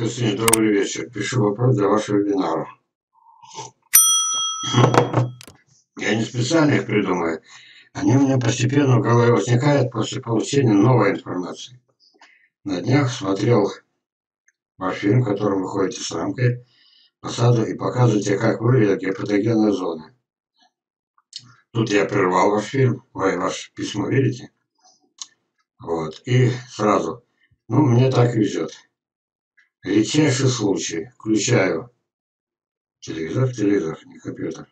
Константин, добрый вечер. Пишу вопрос для вашего вебинара. Я не специально их придумаю. Они у меня постепенно в голове возникают после получения новой информации. На днях смотрел ваш фильм, в котором вы ходите с рамкой по саду и показываете, как выглядят гипотогенные зоны. Тут я прервал ваш фильм, вы ваше письмо видите? Вот, и сразу. Ну, мне так везет. Редчайший случай. Включаю телевизор, не компьютер.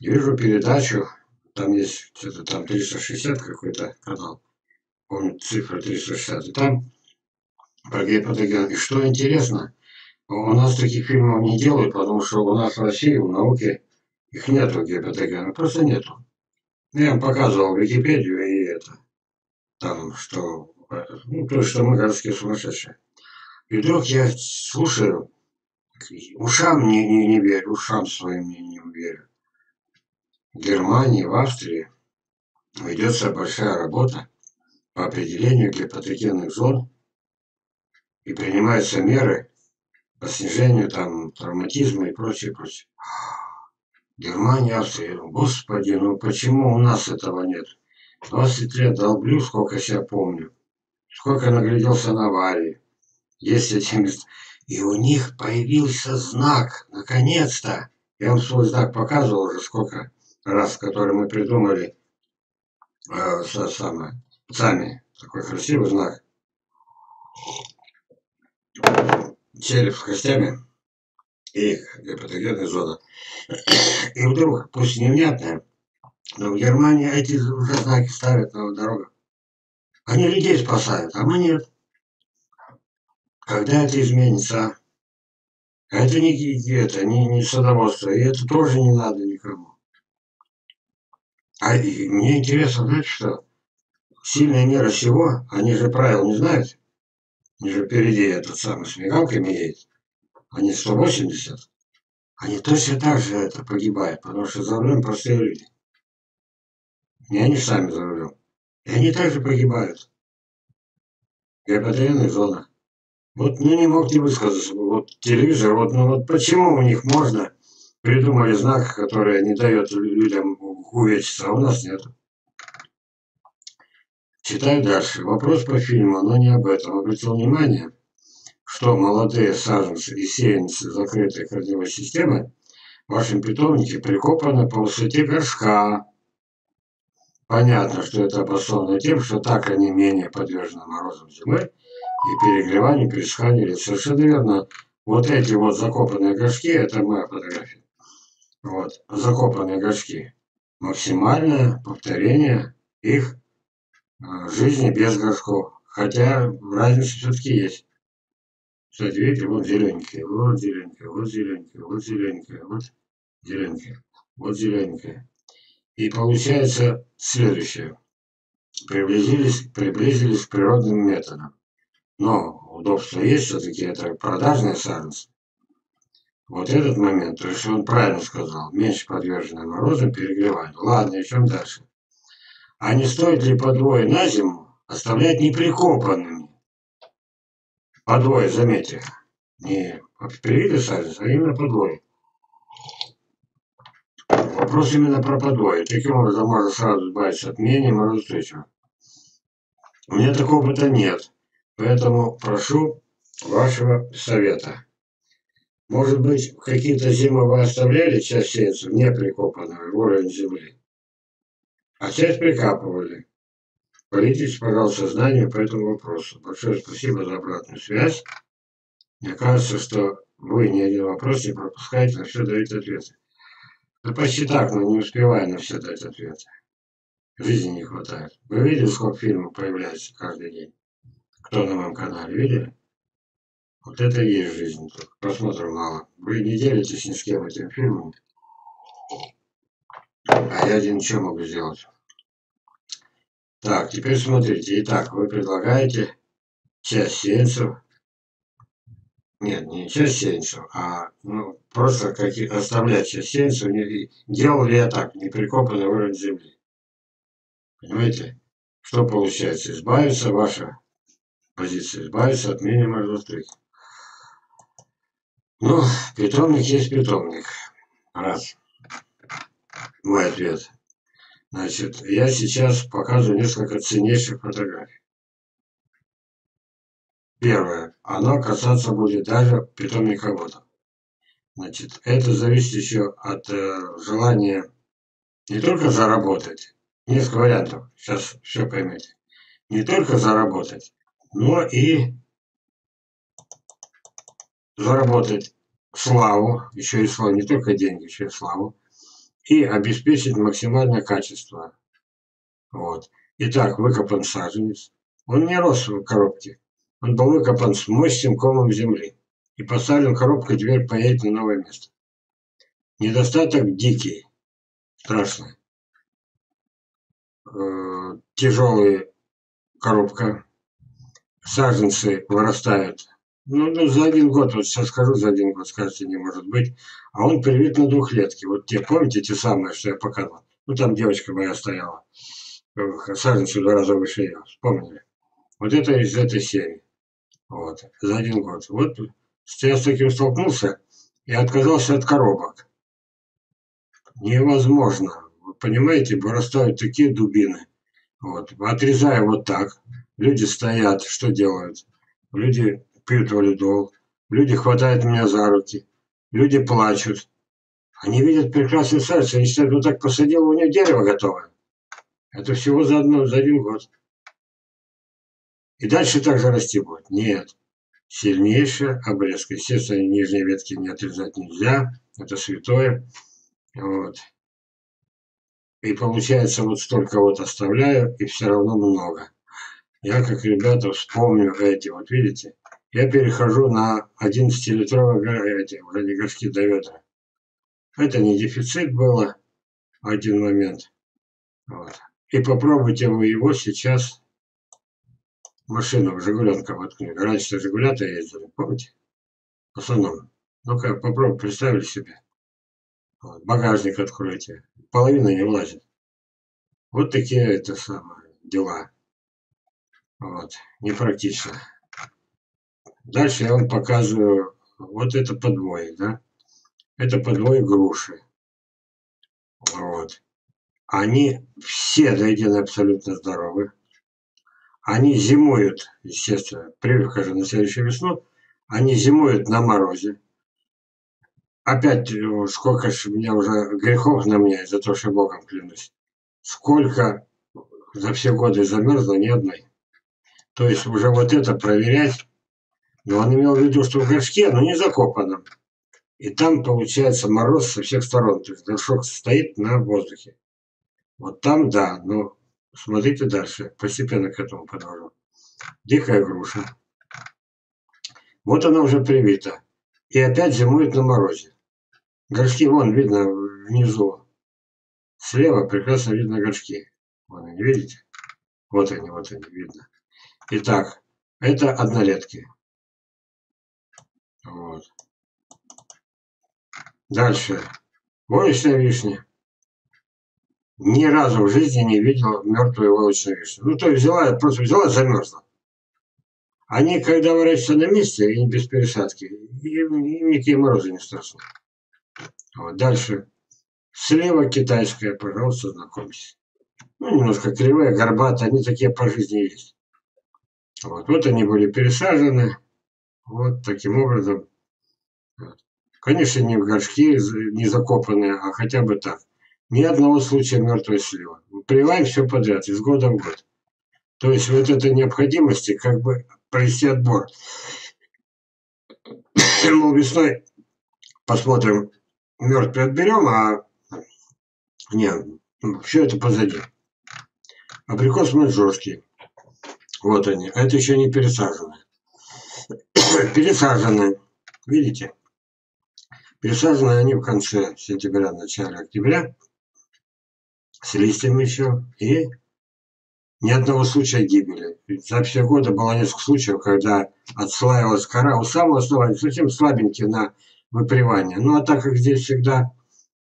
И вижу передачу, там есть что-то там 360 какой-то канал. Помню, цифра 360. И там про гипотоген. И что интересно, у нас таких фильмов не делают, потому что у нас в России, в науке, их нету гипотогена. Просто нету. Я им показывал Википедию и это. Там, что... Ну, то, что мы городские сумасшедшие. И вдруг я слушаю, ушам не верю, ушам своим не верю. В Германии, в Австрии ведется большая работа по определению гипотогенных зон и принимаются меры по снижению там травматизма и прочее, прочее. Германия, Австрия, господи, ну почему у нас этого нет? 20 лет долблю, сколько себя помню, сколько нагляделся на аварии. Есть эти места. И у них появился знак. Наконец-то. Я вам свой знак показывал уже сколько раз, который мы придумали сами. Такой красивый знак. Череп с костями и гипотогенная зона. И вдруг, пусть невнятная, но в Германии эти уже знаки ставят на дорогах. Они людей спасают, а мы нет. Когда это изменится? Это не гигиена, не садоводство, и это тоже не надо никому. А и мне интересно, знаете, что сильная мера всего, они же правил не знают, они же впереди этот самый с мигалками едет, они 180, они точно так же это погибают, потому что за рулем простые люди. Не они сами за рулем. И они также погибают. В гипотогенных зонах. Вот, ну не мог не высказаться, вот телевизор, вот, ну вот почему у них можно придумали знак, который не дает людям увечиться, а у нас нет. Читаю дальше. Вопрос по фильму, но не об этом. Обратил внимание, что молодые саженцы и сеянцы закрытой корневой системы в вашем питомнике прикопаны по высоте горшка. Понятно, что это обосновано тем, что так они менее подвержены морозам зимы, и перегреванию, пересыханию лиц. Совершенно верно. Вот эти вот закопанные горшки, это моя фотография. Вот, закопанные горшки. Максимальное повторение их жизни без горшков. Хотя разница все-таки есть. Кстати, видите, вот зелененькие, вот зелененькие, вот зелененькие, вот зелененькие, вот зелененькие, вот зелененькие. И получается следующее. Приблизились к природным методам. Но удобство есть, все-таки это продажные саженцы. Вот этот момент, то есть он правильно сказал, меньше подвержены морозам, перегреванию. Ладно, идем дальше. А не стоит ли подвое на зиму оставлять неприкопанными? Подвое, заметьте. Не привили саженцы, а именно подвое. Вопрос именно про подвое. Таким образом можно сразу избавиться от менее морозостойчивого. У меня такого опыта нет. Поэтому прошу вашего совета. Может быть, какие-то зимы вы оставляли часть сеянцев не прикопанную в уровень земли, а часть прикапывали. Поделитесь, пожалуйста, знаниями по этому вопросу. Большое спасибо за обратную связь. Мне кажется, что вы ни один вопрос не пропускаете, на все даете ответы. Да почти так, но не успеваю на все дать ответы. Жизни не хватает. Вы видели, сколько фильмов появляется каждый день? Кто на моем канале, видели? Вот это и есть жизнь. Просмотров мало. Вы не делитесь ни с кем этим фильмом. А я один что могу сделать? Так, теперь смотрите. Итак, вы предлагаете часть сеянцев. Нет, не часть сеянцев, а ну, просто оставлять часть сеянцев. Делал ли я так, не прикопанный уровень земли? Понимаете? Что получается? Избавиться ваша позиция избавиться от минимальных стрих. Ну, питомник есть питомник. Раз. Мой ответ. Значит, я сейчас показываю несколько ценнейших фотографий. Первое. Оно касаться будет даже питомника бота. Значит, это зависит еще от желания не только заработать. Несколько вариантов. Сейчас все поймете. Не только заработать, но и заработать славу, еще и славу, не только деньги, еще и славу, и обеспечить максимальное качество. Вот. Итак, выкопан саженец. Он не рос в коробке. Он был выкопан с мощным комом земли. И поставлен в коробку, теперь поедет на новое место. Недостаток дикий. Страшный. Тяжелая коробка. Саженцы вырастают. Ну, за один год, вот сейчас скажу, за один год, скажете, не может быть. А он привит на двухлетке. Вот те, помните, те самые, что я показывал? Ну, там девочка моя стояла. Саженцы в 2 раза выше ее. Вспомнили. Вот это из этой серии. Вот. За один год. Вот я с таким столкнулся и отказался от коробок. Невозможно. Вы понимаете, вырастают такие дубины. Вот. Отрезая вот так. Люди стоят, что делают? Люди пьют валидол, люди хватают меня за руки, люди плачут. Они видят прекрасный саженец, они считают, вот так посадил, у него дерево готовое. Это всего за один год. И дальше так же расти будет. Нет. Сильнейшая обрезка. Естественно, нижние ветки не отрезать нельзя. Это святое. Вот. И получается, вот столько вот оставляю, и все равно много. Я, как ребята, вспомню эти, вот видите, я перехожу на 11-литровые горшки до ведра. Это не дефицит было, один момент. Вот. И попробуйте вы его сейчас машину в «Жигуленка» воткнуть. Раньше «Жигуля»-то ездили, помните? В основном. Ну-ка, попробуй, представили себе. Вот. Багажник откройте. Половина не влазит. Вот такие это самое дела. Вот. Непрактично. Дальше я вам показываю, вот это подвое, да? Это подвое груши. Вот. Они все доедены абсолютно здоровы. Они зимуют, естественно, прихожу на следующую весну, они зимуют на морозе. Опять, сколько ж у меня уже грехов на мне, за то, что Богом клянусь. Сколько за все годы замерзло, ни одной. То есть уже вот это проверять. Но он имел в виду, что в горшке, но не закопанном. И там получается мороз со всех сторон. То есть горшок стоит на воздухе. Вот там, да, но смотрите дальше. Постепенно к этому подвожу. Дикая груша. Вот она уже привита. И опять зимует на морозе. Горшки вон видно внизу. Слева прекрасно видно горшки. Вон они, видите? Вот они, видно. Итак, это однолетки. Вот. Дальше. Войлочная вишня. Ни разу в жизни не видел мертвую войлочную вишню. Ну, то есть взяла, просто взяла, замерзла. Они, когда выращиваются на месте, и без пересадки, им никакие морозы не страшны. Вот. Дальше. Слева китайская, пожалуйста, знакомьтесь. Ну, немножко кривые, горбатые, они такие по жизни есть. Вот, вот они были пересажены. Вот таким образом. Конечно, не в горшки, не закопанные, а хотя бы так. Ни одного случая мертвой слива. Прививаем все подряд, из года в год. То есть вот этой необходимости как бы провести отбор. Мол, весной посмотрим, мертвые отберем, а нет, все это позади. Абрикос маньчжурский. Вот они. А это еще не пересаженные. Пересаженные, видите? Пересаженные они в конце сентября, начале октября. С листьями еще. И ни одного случая гибели. За все годы было несколько случаев, когда отслаивалась кора у самого основания. Совсем слабенькие на выпривание. Ну а так как здесь всегда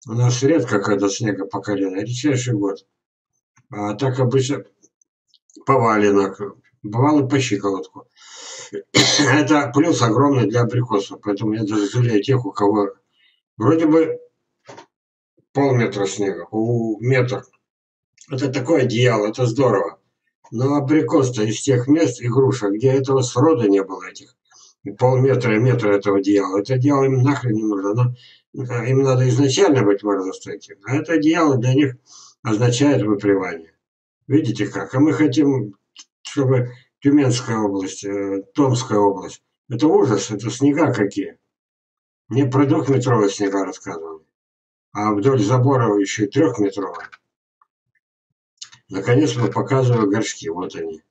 у нас редко, когда снега по колено, редчайший год. А так обычно поваленок. Бывало по щиколотку. Это плюс огромный для абрикосов. Поэтому я даже жалею тех, у кого вроде бы полметра снега, метр. Это такое одеяло, это здорово. Но абрикос-то из тех мест и груша, где этого сроду не было, этих полметра и метра этого одеяла. Это одеяло им нахрен не нужно. Но им надо изначально быть морозостойким. А это одеяло для них означает выпривание. Видите как? А мы хотим, чтобы Тюменская область, Томская область. Это ужас, это снега какие. Мне про двухметровые снега рассказывали. А вдоль забора еще и трехметровые. Наконец мы показываем горшки. Вот они.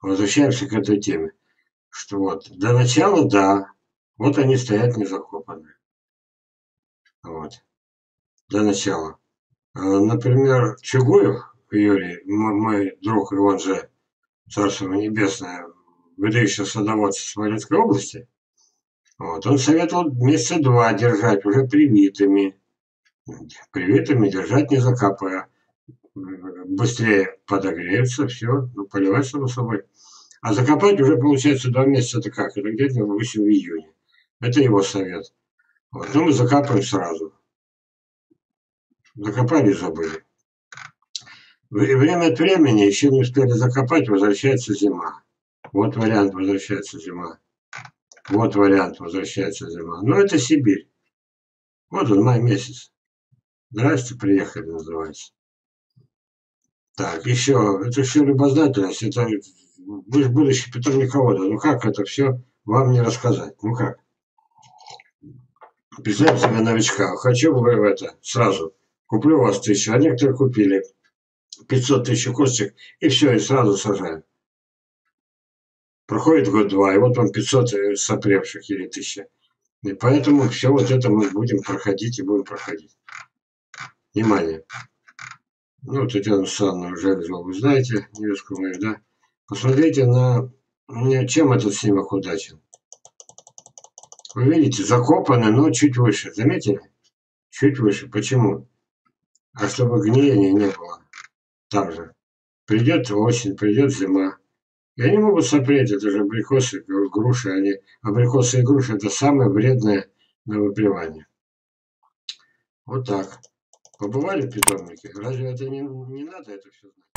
Возвращаемся к этой теме. Что вот. До начала, да. Вот они стоят незакопанные. Вот. До начала. Например, Чугуев Юрий, мой друг, и он же Царство Небесное, выдающийся садовод Смоленской области, вот, он советовал месяца два держать уже привитыми. Привитыми держать не закапывая. Быстрее подогреются, все, ну, поливать само собой. А закопать уже получается 2 месяца, это как? Это где-то 8 июня. Это его совет. Вот, ну мы закапываем сразу. Закопали и забыли. Время от времени, еще не успели закопать, возвращается зима. Вот вариант, возвращается зима. Вот вариант, возвращается зима. Но это Сибирь. Вот он, май месяц. Здрасте, приехали, называется. Так, еще, это все любознательность, это вы же будущий питомниковода. Ну как это все вам не рассказать? Ну как? Представьте себе новичка. Хочу бы в это сразу. Куплю у вас 1000, а некоторые купили 500 тысяч костик, и все, и сразу сажают. Проходит год-два, и вот вам 500 сопревших или 1000. И поэтому все вот это мы будем проходить и будем проходить. Внимание. Ну, Тетяна уже взял, вы знаете, невестку мою, да? Посмотрите на... Чем этот снимок удачен? Вы видите, закопаны, но чуть выше. Заметили? Чуть выше. Почему? А чтобы гниения не было. Там же. Придет осень, придет зима. И они могут сопреть, это же абрикосы, груши. Абрикосы и груши — это самое вредное на выпривание. Вот так. Побывали в питомнике? Разве это не надо это все знать?